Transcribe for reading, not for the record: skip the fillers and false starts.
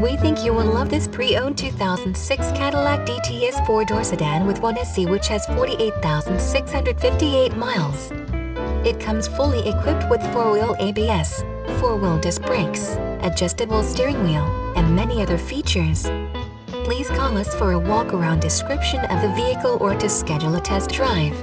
We think you will love this pre-owned 2006 Cadillac DTS four-door sedan with 1SC, which has 48,658 miles. It comes fully equipped with four-wheel ABS, four-wheel disc brakes, adjustable steering wheel, and many other features. Please call us for a walk-around description of the vehicle or to schedule a test drive.